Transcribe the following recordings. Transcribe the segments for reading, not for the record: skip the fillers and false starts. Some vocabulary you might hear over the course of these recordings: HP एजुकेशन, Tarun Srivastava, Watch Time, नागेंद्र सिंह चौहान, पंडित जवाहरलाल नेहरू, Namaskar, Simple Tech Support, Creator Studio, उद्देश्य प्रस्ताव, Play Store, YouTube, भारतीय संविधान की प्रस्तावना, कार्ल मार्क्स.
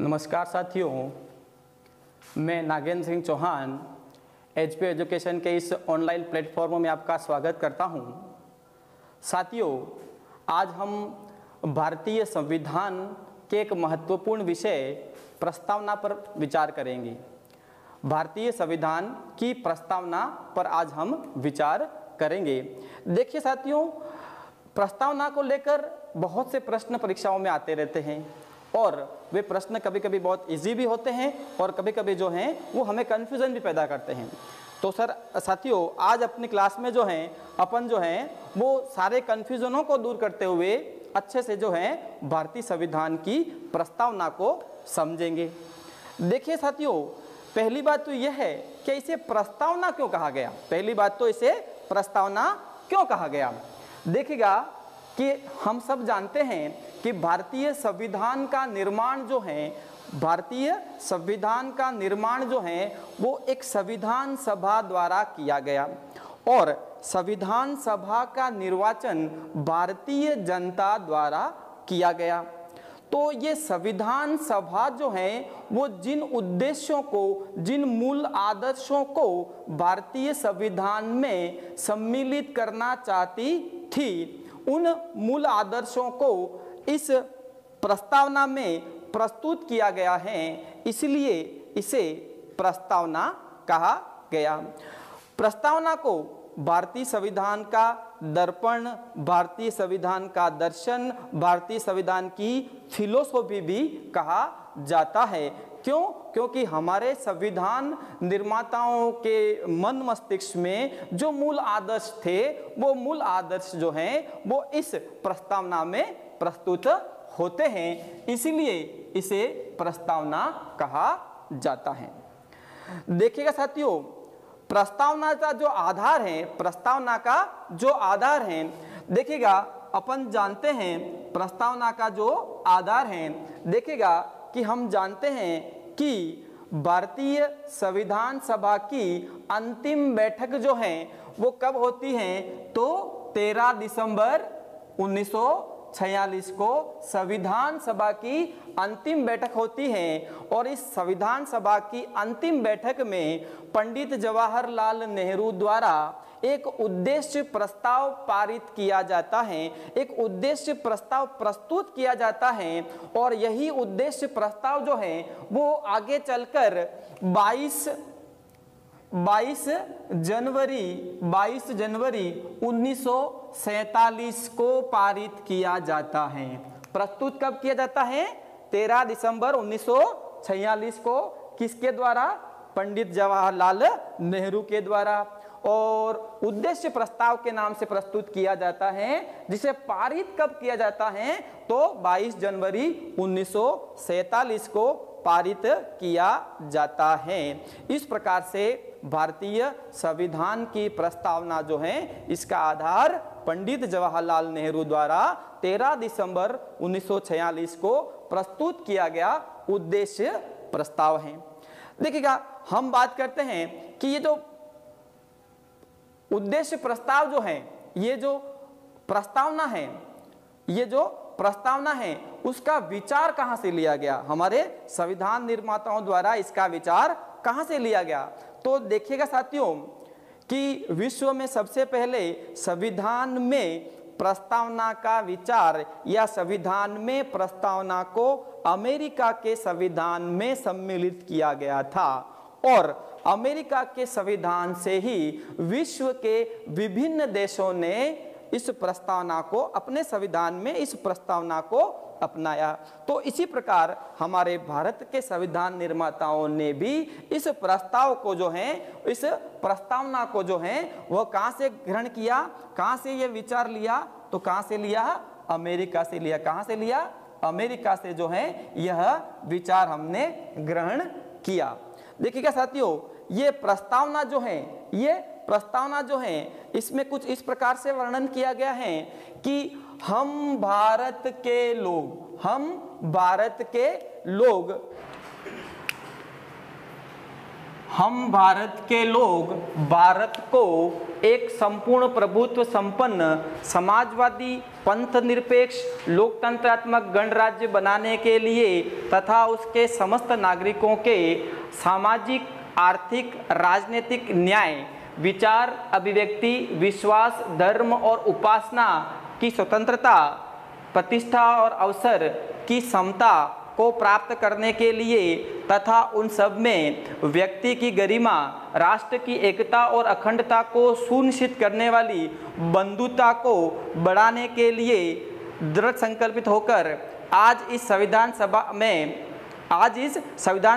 नमस्कार साथियों, मैं नागेंद्र सिंह चौहान HP एजुकेशन के इस ऑनलाइन प्लेटफॉर्म में आपका स्वागत करता हूं। साथियों, आज हम भारतीय संविधान के एक महत्वपूर्ण विषय प्रस्तावना पर विचार करेंगे। भारतीय संविधान की प्रस्तावना पर आज हम विचार करेंगे। देखिए साथियों, प्रस्तावना को लेकर बहुत से प्रश्न परीक्षाओं में आते रहते हैं और वे प्रश्न कभी कभी बहुत इजी भी होते हैं और कभी कभी जो हैं वो हमें कन्फ्यूज़न भी पैदा करते हैं। तो सर साथियों, आज अपनी क्लास में जो हैं अपन जो हैं वो सारे कन्फ्यूज़नों को दूर करते हुए अच्छे से जो हैं भारतीय संविधान की प्रस्तावना को समझेंगे। देखिए साथियों, पहली बात तो यह है कि इसे प्रस्तावना क्यों कहा गया। पहली बात तो इसे प्रस्तावना क्यों कहा गया। देखिएगा कि हम सब जानते हैं कि भारतीय संविधान का निर्माण जो है, भारतीय संविधान का निर्माण जो है वो एक संविधान सभा द्वारा किया गया और संविधान सभा का निर्वाचन भारतीय जनता द्वारा किया गया। तो ये संविधान सभा जो है वो जिन उद्देश्यों को, जिन मूल आदर्शों को भारतीय संविधान में सम्मिलित करना चाहती थी, उन मूल आदर्शों को इस प्रस्तावना में प्रस्तुत किया गया है, इसलिए इसे प्रस्तावना कहा गया। प्रस्तावना को भारतीय संविधान का दर्पण, भारतीय संविधान का दर्शन, भारतीय संविधान की फिलोसॉफी भी कहा जाता है। क्यों? क्योंकि हमारे संविधान निर्माताओं के मन मस्तिष्क में जो मूल आदर्श थे वो मूल आदर्श जो हैं वो इस प्रस्तावना में प्रस्तुत होते हैं, इसीलिए इसे प्रस्तावना कहा जाता है। देखिएगा साथियों, प्रस्तावना का जो आधार है, प्रस्तावना का जो आधार है, देखिएगा अपन जानते हैं प्रस्तावना का जो आधार है, देखिएगा कि हम जानते हैं कि भारतीय संविधान सभा की अंतिम बैठक जो है वो कब होती है, तो 13 दिसंबर 1946 को संविधान सभा की अंतिम बैठक होती है और इस संविधान सभा की अंतिम बैठक में पंडित जवाहरलाल नेहरू द्वारा एक उद्देश्य प्रस्ताव पारित किया जाता है, एक उद्देश्य प्रस्ताव प्रस्तुत किया जाता है और यही उद्देश्य प्रस्ताव जो है वो आगे चलकर 22 जनवरी 1947 को पारित किया जाता है। प्रस्तुत कब किया जाता है? 13 दिसंबर 1946 को। किसके द्वारा? पंडित जवाहरलाल नेहरू के द्वारा। और उद्देश्य प्रस्ताव के नाम से प्रस्तुत किया जाता है, जिसे पारित कब किया जाता है, तो 22 जनवरी 1947 को पारित किया जाता है। इस प्रकार से भारतीय संविधान की प्रस्तावना जो है इसका आधार पंडित जवाहरलाल नेहरू द्वारा 13 दिसंबर 1946 को प्रस्तुत किया गया उद्देश्य प्रस्ताव है। देखिएगा, हम बात करते हैं कि ये जो उद्देश्य प्रस्ताव जो है, ये जो प्रस्तावना है, ये जो प्रस्तावना है उसका विचार कहां से लिया गया, हमारे संविधान निर्माताओं द्वारा इसका विचार कहां से लिया गया। तो देखिएगा साथियों कि विश्व में सबसे पहले संविधान में प्रस्तावना का विचार या संविधान में प्रस्तावना को अमेरिका के संविधान में सम्मिलित किया गया था और अमेरिका के संविधान से ही विश्व के विभिन्न देशों ने इस प्रस्तावना को अपने संविधान में, इस प्रस्तावना को अपनाया। तो इसी प्रकार हमारे भारत के संविधान निर्माताओं ने भी इस प्रस्ताव को जो है, इस प्रस्तावना को जो है वह कहां से ग्रहण किया, कहां से यह विचार लिया, तो कहां से लिया? अमेरिका से लिया। कहां से लिया? अमेरिका से जो है यह विचार हमने ग्रहण किया। देखिएगा साथियों, ये प्रस्तावना जो है, ये प्रस्तावना जो है इसमें कुछ इस प्रकार से वर्णन किया गया है कि हम भारत के लोग भारत को एक संपूर्ण प्रभुत्व संपन्न समाजवादी पंथ निरपेक्ष लोकतंत्रात्मक गणराज्य बनाने के लिए तथा उसके समस्त नागरिकों के सामाजिक, आर्थिक, राजनीतिक न्याय, विचार, अभिव्यक्ति, विश्वास, धर्म और उपासना की स्वतंत्रता, प्रतिष्ठा और अवसर की समता को प्राप्त करने के लिए तथा उन सब में व्यक्ति की गरिमा, राष्ट्र की एकता और अखंडता को सुनिश्चित करने वाली बंधुता को बढ़ाने के लिए दृढ़ संकल्पित होकर आज इस संविधान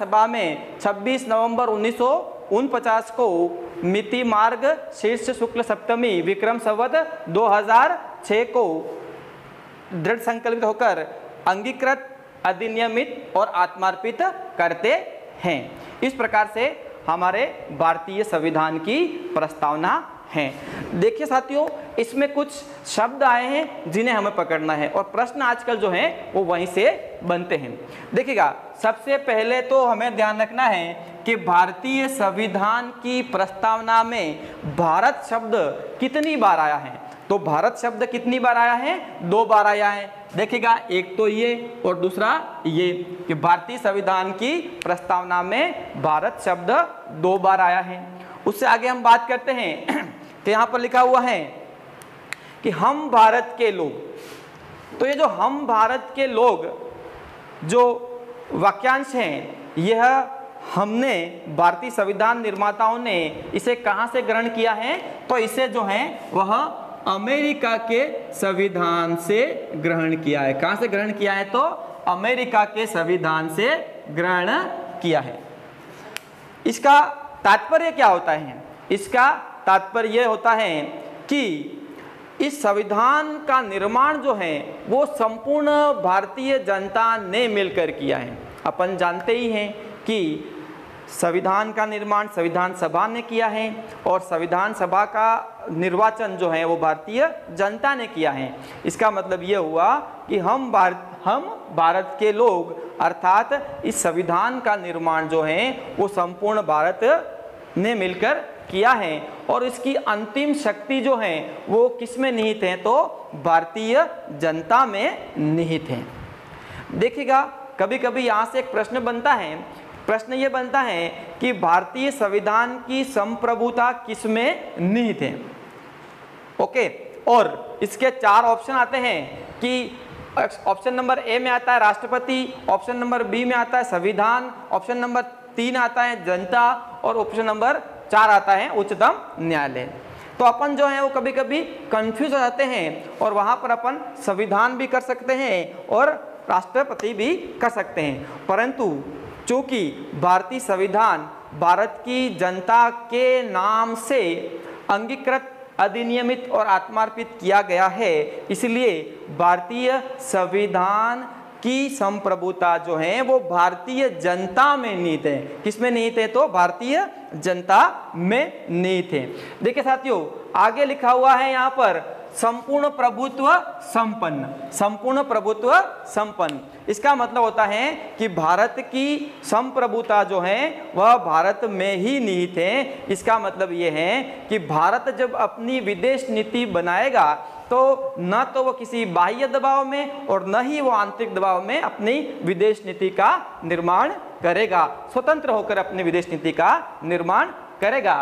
सभा में 26 नवंबर 1949 को मिति मार्ग शीर्ष शुक्ल सप्तमी विक्रम संवत 2006 को दृढ़ संकल्पित होकर अंगीकृत, अधिनियमित और आत्मार्पित करते हैं। इस प्रकार से हमारे भारतीय संविधान की प्रस्तावना है। देखिए साथियों, इसमें कुछ शब्द आए हैं जिन्हें हमें पकड़ना है और प्रश्न आजकल जो हैं वो वहीं से बनते हैं। देखिएगा, सबसे पहले तो हमें ध्यान रखना है कि भारतीय संविधान की प्रस्तावना में भारत शब्द कितनी बार आया है। तो भारत शब्द कितनी बार आया है? 2 बार आया है। देखिएगा, एक तो ये और दूसरा ये कि भारतीय संविधान की प्रस्तावना में भारत शब्द 2 बार आया है। उससे आगे हम बात करते हैं तो यहाँ पर लिखा हुआ है कि हम भारत के लोग, तो ये जो हम भारत के लोग जो वाक्यांश हैं, यह हमने भारतीय संविधान निर्माताओं ने इसे कहाँ से ग्रहण किया है? तो इसे जो है वह अमेरिका के संविधान से ग्रहण किया है। कहाँ से ग्रहण किया है? तो अमेरिका के संविधान से ग्रहण किया है। इसका तात्पर्य क्या होता है? इसका तात्पर्य यह होता है कि इस संविधान का निर्माण जो है वो संपूर्ण भारतीय जनता ने मिलकर किया है। अपन जानते ही हैं कि संविधान का निर्माण संविधान सभा ने किया है और संविधान सभा का निर्वाचन जो है वो भारतीय जनता ने किया है। इसका मतलब ये हुआ कि हम भारत के लोग, अर्थात इस संविधान का निर्माण जो है वो संपूर्ण भारत ने मिलकर किया है और इसकी अंतिम शक्ति जो है वो किसमें निहित है? तो भारतीय जनता में निहित है। देखिएगा, कभी कभी यहाँ से एक प्रश्न बनता है। प्रश्न ये बनता है कि भारतीय संविधान की संप्रभुता किसमें निहित है? ओके, और इसके 4 ऑप्शन आते हैं कि ऑप्शन नंबर ए में आता है राष्ट्रपति, ऑप्शन नंबर बी में आता है संविधान, ऑप्शन नंबर 3 आता है जनता और ऑप्शन नंबर 4 आता है उच्चतम न्यायालय। तो अपन जो है वो कभी कभी कंफ्यूज हो जाते हैं और वहाँ पर अपन संविधान भी कर सकते हैं और राष्ट्रपति भी कर सकते हैं, परंतु चूँकि भारतीय संविधान भारत की जनता के नाम से अंगीकृत, अधिनियमित और आत्मार्पित किया गया है, इसलिए भारतीय संविधान की संप्रभुता जो है वो भारतीय जनता में निहित है। किसमें निहित है? तो भारतीय जनता में निहित है। देखिए साथियों, आगे लिखा हुआ है यहाँ पर संपूर्ण प्रभुत्व संपन्न। संपूर्ण प्रभुत्व संपन्न, इसका मतलब होता है कि भारत की संप्रभुता जो है वह भारत में ही निहित है। इसका मतलब यह है कि भारत जब अपनी विदेश नीति बनाएगा तो न तो वह किसी बाह्य दबाव में और न ही वह आंतरिक दबाव में अपनी विदेश नीति का निर्माण करेगा, स्वतंत्र होकर अपनी विदेश नीति का निर्माण करेगा।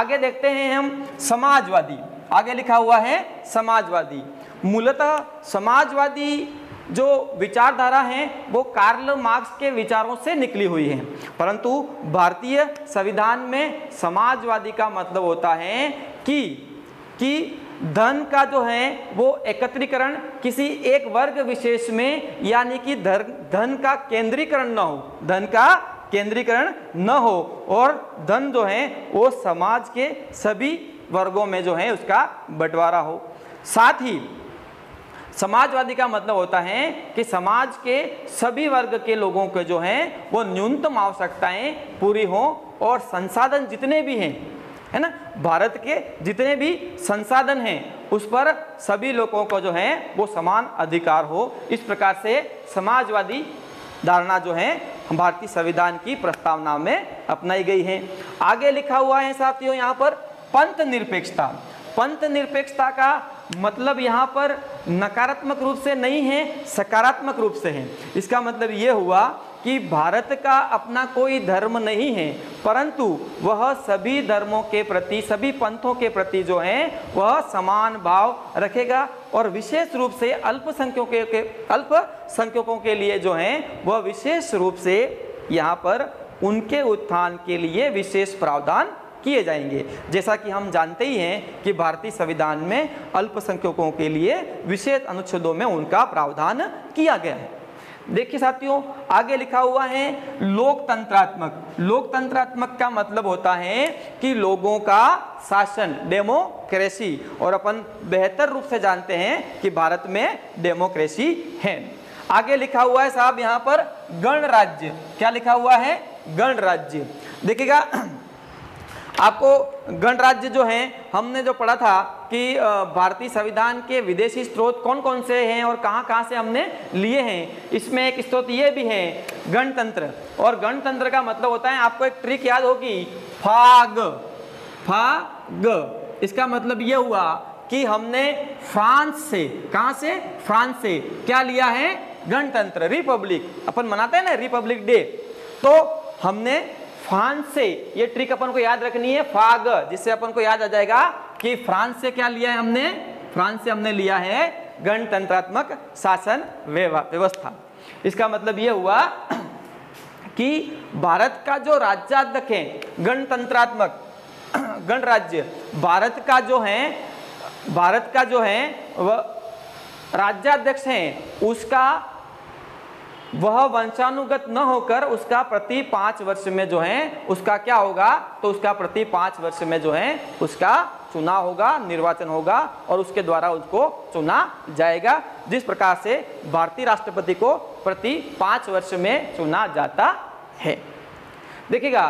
आगे देखते हैं हम समाजवादी। आगे लिखा हुआ है समाजवादी। मूलतः समाजवादी जो विचारधारा है वो कार्ल मार्क्स के विचारों से निकली हुई है, परंतु भारतीय संविधान में समाजवादी का मतलब होता है कि धन का जो है वो एकत्रीकरण किसी एक वर्ग विशेष में, यानी कि धन का केंद्रीकरण न हो, धन का केंद्रीकरण न हो और धन जो है वो समाज के सभी वर्गों में जो है उसका बंटवारा हो। साथ ही समाजवादी का मतलब होता है कि समाज के सभी वर्ग के लोगों के जो हैं वो न्यूनतम आवश्यकताएं पूरी हों और संसाधन जितने भी हैं, है ना, भारत के जितने भी संसाधन हैं उस पर सभी लोगों को जो है वो समान अधिकार हो। इस प्रकार से समाजवादी धारणा जो है भारतीय संविधान की प्रस्तावना में अपनाई गई है। आगे लिखा हुआ है साथियों यहाँ पर पंथ निरपेक्षता। पंथ निरपेक्षता का मतलब यहाँ पर नकारात्मक रूप से नहीं है, सकारात्मक रूप से है। इसका मतलब ये हुआ कि भारत का अपना कोई धर्म नहीं है, परंतु वह सभी धर्मों के प्रति, सभी पंथों के प्रति जो हैं वह समान भाव रखेगा और विशेष रूप से अल्पसंख्यकों के लिए जो हैं वह विशेष रूप से यहाँ पर उनके उत्थान के लिए विशेष प्रावधान किए जाएंगे। जैसा कि हम जानते ही हैं कि भारतीय संविधान में अल्पसंख्यकों के लिए विशेष अनुच्छेदों में उनका प्रावधान किया गया है। देखिए साथियों आगे लिखा हुआ है लोकतंत्रात्मक। लोकतंत्रात्मक का मतलब होता है कि लोगों का शासन, डेमोक्रेसी, और अपन बेहतर रूप से जानते हैं कि भारत में डेमोक्रेसी है। आगे लिखा हुआ है साहब यहाँ पर गणराज्य। क्या लिखा हुआ है? गणराज्य। देखिएगा आपको गणराज्य जो है हमने जो पढ़ा था कि भारतीय संविधान के विदेशी स्रोत कौन कौन से हैं और कहाँ से हमने लिए हैं, इसमें एक स्रोत ये भी है गणतंत्र। और गणतंत्र का मतलब होता है, आपको एक ट्रिक याद होगी, फाग। फाग इसका मतलब ये हुआ कि हमने फ्रांस से, कहाँ से? फ्रांस से क्या लिया है? गणतंत्र। रिपब्लिक अपन मनाते हैं ना रिपब्लिक डे, तो हमने फ्रांस से, ये ट्रिक अपन को याद रखनी है फाग, जिससे अपन को याद आ जाएगा कि फ्रांस से क्या लिया है हमने, फ्रांस से हमने लिया है गणतंत्रात्मक शासन व्यवस्था। इसका मतलब ये हुआ कि भारत का जो राज्याध्यक्ष है गणतंत्रात्मक गणराज्य, भारत का जो है वह राज्याध्यक्ष है, उसका वह वंशानुगत न होकर उसका प्रति 5 वर्ष में जो है उसका क्या होगा, तो उसका प्रति 5 वर्ष में जो है उसका चुनाव होगा, निर्वाचन होगा और उसके द्वारा उसको चुना जाएगा। जिस प्रकार से भारतीय राष्ट्रपति को प्रति 5 वर्ष में चुना जाता है। देखिएगा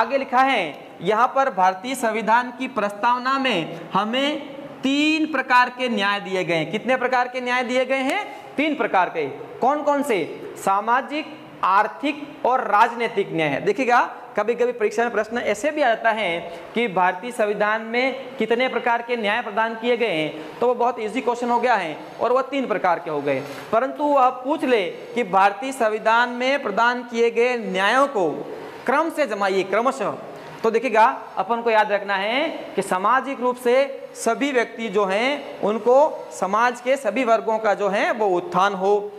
आगे लिखा है यहाँ पर भारतीय संविधान की प्रस्तावना में हमें 3 प्रकार के न्याय दिए गए हैं। कितने प्रकार के न्याय दिए गए हैं? 3 प्रकार के। कौन कौन से? सामाजिक, आर्थिक और राजनीतिक न्याय। देखिएगा कभी कभी परीक्षा में प्रश्न ऐसे भी आता है कि भारतीय संविधान में कितने प्रकार के न्याय प्रदान किए गए हैं, तो वो बहुत इजी क्वेश्चन हो गया है और वह 3 प्रकार के हो गए। परंतु वह पूछ ले कि भारतीय संविधान में प्रदान किए गए न्यायों को क्रम से जमाइए, क्रमशः, तो देखिएगा अपन को याद रखना है कि सामाजिक रूप से सभी व्यक्ति जो हैं उनको, समाज के सभी वर्गों का जो है वो उत्थान हो।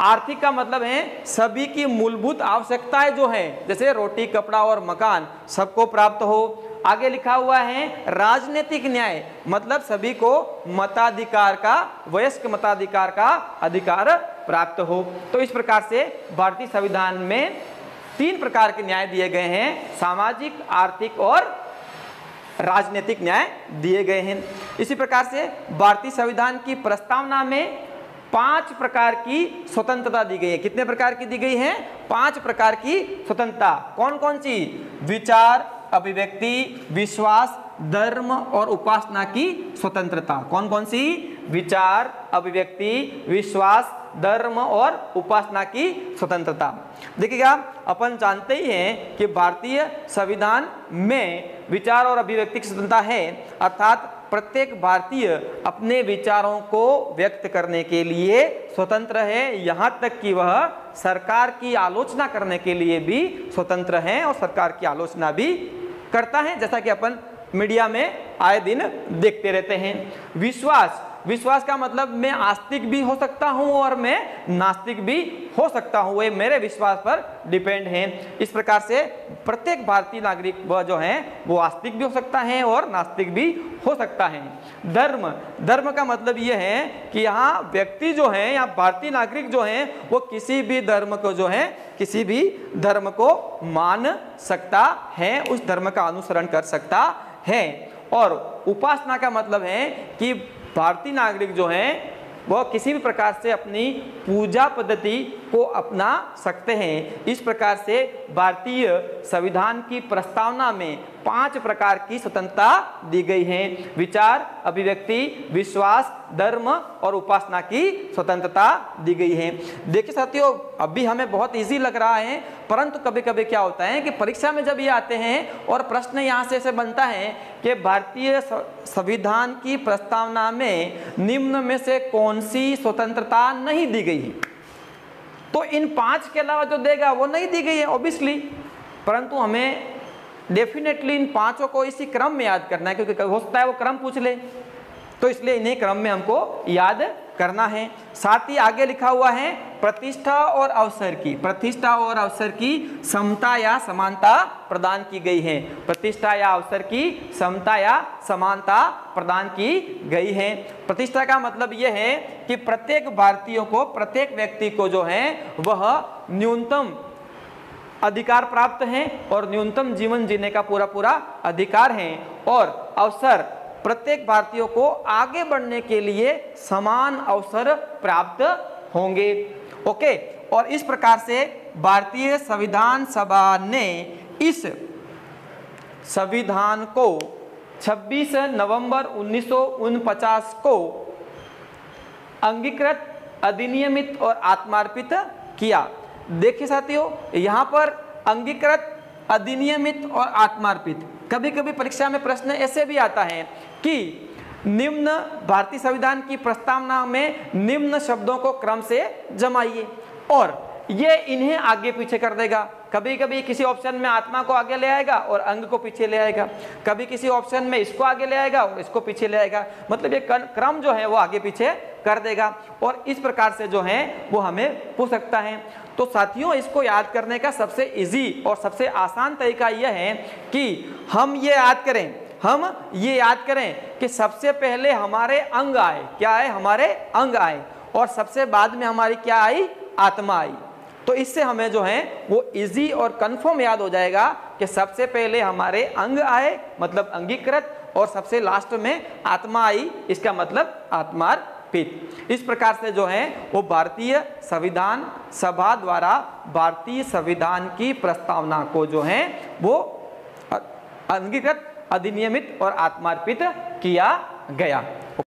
आर्थिक का मतलब है सभी की मूलभूत आवश्यकताएं जो हैं जैसे रोटी, कपड़ा और मकान सबको प्राप्त हो। आगे लिखा हुआ है राजनीतिक न्याय, मतलब सभी को मताधिकार का, वयस्क मताधिकार का अधिकार प्राप्त हो। तो इस प्रकार से भारतीय संविधान में 3 प्रकार के न्याय दिए गए हैं, सामाजिक, आर्थिक और राजनीतिक न्याय दिए गए हैं। इसी प्रकार से भारतीय संविधान की प्रस्तावना में 5 प्रकार की स्वतंत्रता दी गई है। कितने प्रकार की दी गई है? 5 प्रकार की स्वतंत्रता। कौन कौन सी? विचार, अभिव्यक्ति, विश्वास, धर्म और उपासना की स्वतंत्रता। कौन कौन सी? विचार, अभिव्यक्ति, विश्वास, धर्म और उपासना की स्वतंत्रता। देखिएगा अपन जानते ही हैं कि भारतीय संविधान में विचार और अभिव्यक्ति की स्वतंत्रता है, अर्थात प्रत्येक भारतीय अपने विचारों को व्यक्त करने के लिए स्वतंत्र है, यहाँ तक कि वह सरकार की आलोचना करने के लिए भी स्वतंत्र है और सरकार की आलोचना भी करता है, जैसा कि अपन मीडिया में आए दिन देखते रहते हैं। विश्वास, विश्वास का मतलब मैं आस्तिक भी हो सकता हूँ और मैं नास्तिक भी हो सकता हूँ, ये मेरे विश्वास पर डिपेंड है। इस प्रकार से प्रत्येक भारतीय नागरिक वह जो है वो आस्तिक भी हो सकता है और नास्तिक भी हो सकता है। धर्म, धर्म का मतलब ये है कि यहाँ व्यक्ति जो है या भारतीय नागरिक जो है वो किसी भी धर्म को जो है, किसी भी धर्म को मान सकता है, उस धर्म का अनुसरण कर सकता है। और उपासना का मतलब है कि भारतीय नागरिक जो हैं वह किसी भी प्रकार से अपनी पूजा पद्धति को अपना सकते हैं। इस प्रकार से भारतीय संविधान की प्रस्तावना में 5 प्रकार की स्वतंत्रता दी गई है। विचार, अभिव्यक्ति, विश्वास, धर्म और उपासना की स्वतंत्रता दी गई है। देखिए साथियों, अभी हमें बहुत इजी लग रहा है, परंतु कभी कभी क्या होता है कि परीक्षा में जब ये आते हैं और प्रश्न यहाँ से ऐसे बनता है कि भारतीय संविधान की प्रस्तावना में निम्न में से कौन सी स्वतंत्रता नहीं दी गई है, तो इन 5 के अलावा जो देगा वो नहीं दी गई है ऑब्वियसली। परंतु हमें डेफिनेटली इन 5 को इसी क्रम में याद करना है, क्योंकि हो सकता है वो क्रम पूछ ले, तो इसलिए इन्हीं क्रम में हमको याद करना है। साथ ही आगे लिखा हुआ है प्रतिष्ठा और अवसर की, प्रतिष्ठा और अवसर की समता या समानता प्रदान की गई है। प्रतिष्ठा या अवसर की समता या समानता प्रदान की गई है। प्रतिष्ठा का मतलब यह है कि प्रत्येक भारतीय को, प्रत्येक व्यक्ति को जो है वह न्यूनतम अधिकार प्राप्त हैं और न्यूनतम जीवन जीने का पूरा पूरा अधिकार है। और अवसर, प्रत्येक भारतीयों को आगे बढ़ने के लिए समान अवसर प्राप्त होंगे। ओके, और इस प्रकार से भारतीय संविधान सभा ने इस संविधान को 26 नवंबर 1949 को अंगीकृत, अधिनियमित और आत्मार्पित किया। देखिए साथियों, यहाँ पर अंगीकृत, अधिनियमित और आत्मार्पित, कभी कभी परीक्षा में प्रश्न ऐसे भी आता है कि निम्न भारतीय संविधान की प्रस्तावना में निम्न शब्दों को क्रम से जमाइए, और ये इन्हें आगे पीछे कर देगा। कभी कभी किसी ऑप्शन में आत्मा को आगे ले आएगा और अंग को पीछे ले आएगा, कभी किसी ऑप्शन में इसको आगे ले आएगा और इसको पीछे ले आएगा, मतलब ये क्रम जो है वो आगे पीछे कर देगा, और इस प्रकार से जो है वो हमें पूछ सकता है। तो साथियों, इसको याद करने का सबसे इजी और सबसे आसान तरीका यह है कि हम ये याद करें कि सबसे पहले हमारे अंग आए। क्या है? हमारे अंग आए, और सबसे बाद में हमारी क्या आई? आत्मा आई। तो इससे हमें जो है वो इजी और कंफर्म याद हो जाएगा कि सबसे पहले हमारे अंग आए मतलब अंगीकृत, और सबसे लास्ट में आत्मा आई, इसका मतलब आत्मार्पित। इस प्रकार से जो है वो भारतीय संविधान सभा द्वारा भारतीय संविधान की प्रस्तावना को जो है वो अंगीकृत, अधिनियमित और आत्मार्पित किया गया।